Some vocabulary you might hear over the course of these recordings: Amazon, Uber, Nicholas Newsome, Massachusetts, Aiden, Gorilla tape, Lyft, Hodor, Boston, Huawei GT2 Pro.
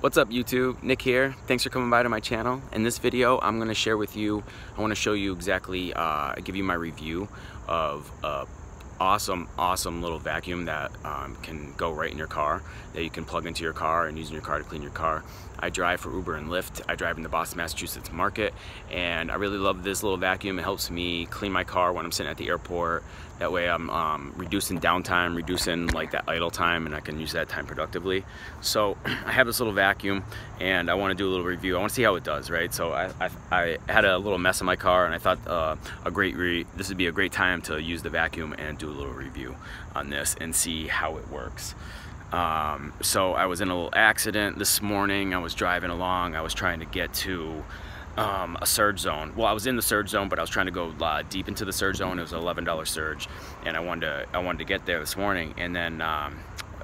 What's up YouTube, Nick here. Thanks for coming by to my channel. In this video, I'm gonna share with you, I wanna show you exactly, give you my review of a awesome little vacuum that can go right in your car, that you can plug into your car and use in your car to clean your car. I drive for Uber and Lyft. I drive in the Boston, Massachusetts market, and I really love this little vacuum. It helps me clean my car when I'm sitting at the airport. That way I'm reducing downtime, reducing like that idle time, and I can use that time productively. So I have this little vacuum and I want to do a little review. I want to see how it does, right? So I had a little mess in my car and I thought this would be a great time to use the vacuum and do a little review on this and see how it works. So I was in a little accident this morning. I was driving along. I was trying to get to a surge zone. Well, I was in the surge zone, but I was trying to go deep into the surge zone. It was an $11 surge, and I wanted to get there this morning. And then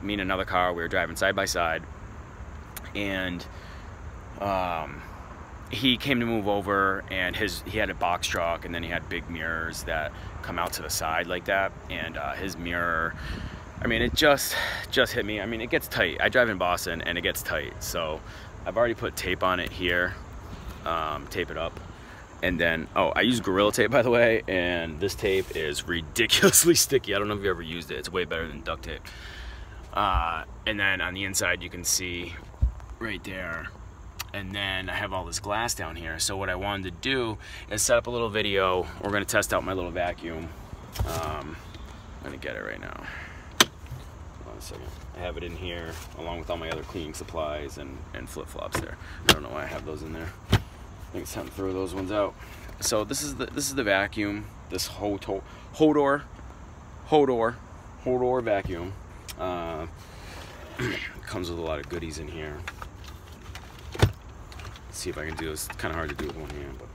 me and another car, we were driving side by side, and he came to move over, and he had a box truck, and then he had big mirrors that come out to the side like that, and his mirror. I mean, it just hit me. I mean, it gets tight. I drive in Boston, and it gets tight. So I've already put tape on it here. Tape it up, and then I use Gorilla tape, by the way, and this tape is ridiculously sticky. I don't know if you ever used it. It's way better than duct tape. And then on the inside you can see right there, and then I have all this glass down here. So what I wanted to do is set up a little video. We're gonna test out my little vacuum. I'm gonna get it right now. Hold on a second. I have it in here along with all my other cleaning supplies and flip-flops there. I don't know why I have those in there. I think it's time to throw those ones out. So this is the vacuum, this Hodor vacuum. Comes with a lot of goodies in here. Let's see if I can do this. It's kind of hard to do with one hand, but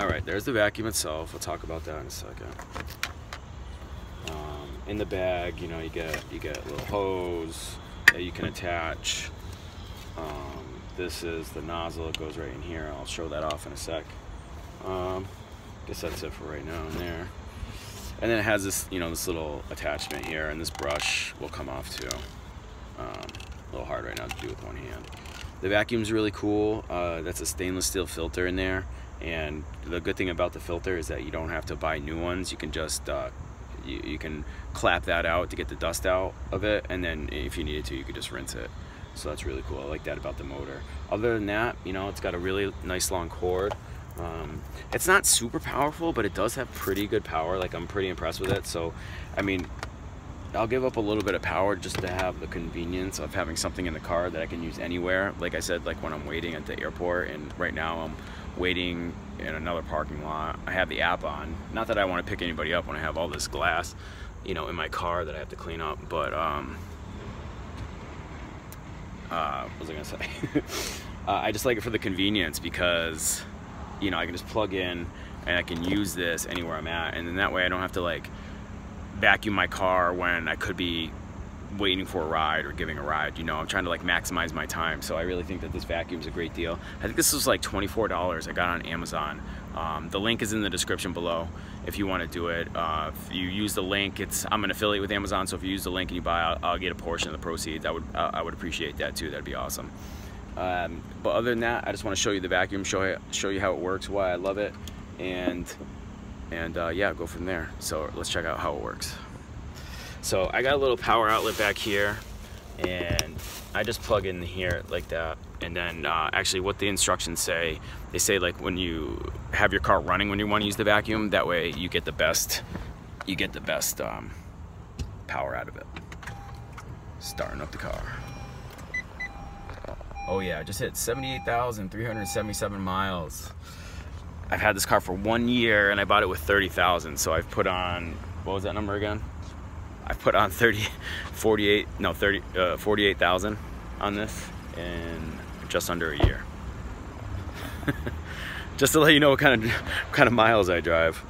all right. There's the vacuum itself. We'll talk about that in a second. In the bag, you know, you get a little hose that you can attach. This is the nozzle. It goes right in here. I'll show that off in a sec. Guess that's it for right now in there. And then it has this, you know, this little attachment here, and this brush will come off too. A little hard right now to do with one hand. The vacuum's really cool. That's a stainless steel filter in there, and the good thing about the filter is that you don't have to buy new ones. You can just you can clap that out to get the dust out of it, and then if you needed to, you could just rinse it. So that's really cool. I like that about the motor. Other than that, you know, it's got a really nice long cord. It's not super powerful, but it does have pretty good power. Like, I'm pretty impressed with it. So, I mean, I'll give up a little bit of power just to have the convenience of having something in the car that I can use anywhere. Like I said, like when I'm waiting at the airport, and right now I'm waiting in another parking lot. I have the app on. Not that I want to pick anybody up when I have all this glass, you know, in my car that I have to clean up, but, what was I gonna say? I just like it for the convenience because, you know, I can just plug in and I can use this anywhere I'm at, and then that way I don't have to like vacuum my car when I could be waiting for a ride or giving a ride. You know, I'm trying to like maximize my time, so I really think that this vacuum is a great deal. I think this was like $24. I got on Amazon. The link is in the description below if you want to do it. If you use the link, I'm an affiliate with Amazon, so if you use the link and you buy, I'll get a portion of the proceeds. I would appreciate that too. That'd be awesome. But other than that, I just want to show you the vacuum, show you how it works, why I love it, and yeah, go from there. So let's check out how it works. So I got a little power outlet back here, and I just plug in here like that. And then actually what the instructions say, they say like when you have your car running when you want to use the vacuum, that way you get the best, power out of it. Starting up the car. Oh yeah, I just hit 78,377 miles. I've had this car for 1 year and I bought it with 30,000. So I've put on, what was that number again? I've put on 48,000 on this in just under a year. Just to let you know what kind of miles I drive.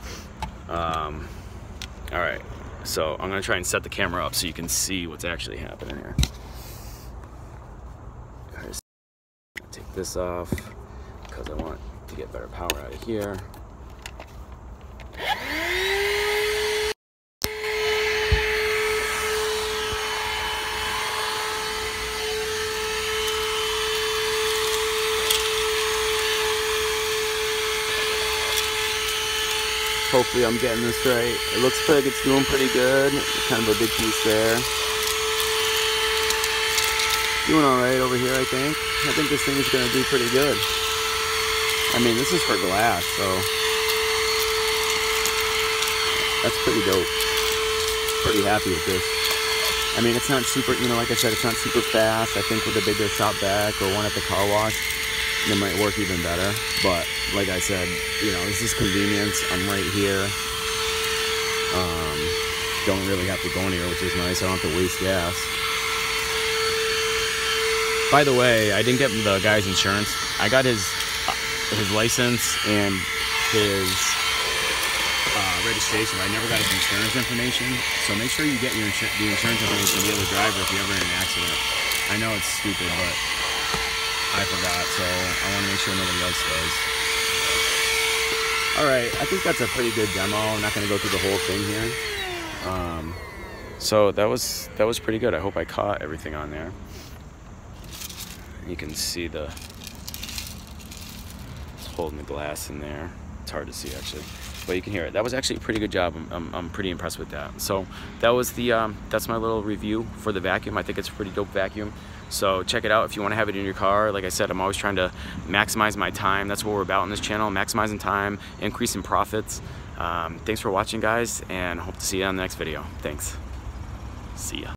All right, so I'm gonna try and set the camera up so you can see what's actually happening here. Take this off because I want to get better power out of here. Hopefully I'm getting this right. It looks like it's doing pretty good. Kind of a big piece there. Doing alright over here, I think. I think this thing is going to do pretty good. I mean, this is for glass, so that's pretty dope. Pretty happy with this. I mean, it's not super, you know, like I said, it's not super fast. I think with a bigger shop back or one at the car wash, it might work even better. But like I said, you know, this is convenience. I'm right here. Don't really have to go anywhere, which is nice. I don't have to waste gas. By the way, I didn't get the guy's insurance. I got his license and his registration. I never got his insurance information. So make sure you get your the insurance information from the other driver if you're ever in an accident. I know it's stupid, but I forgot. So I want to make sure nobody else does. All right, I think that's a pretty good demo. I'm not going to go through the whole thing here. So that was pretty good. I hope I caught everything on there. You can see the, it's holding the glass in there. It's hard to see actually, but you can hear it. That was actually a pretty good job. I'm pretty impressed with that. So that was the, that's my little review for the vacuum. I think it's a pretty dope vacuum. So check it out if you want to have it in your car. Like I said, I'm always trying to maximize my time. That's what we're about on this channel, maximizing time, increasing profits. Thanks for watching guys, and hope to see you on the next video. Thanks. See ya.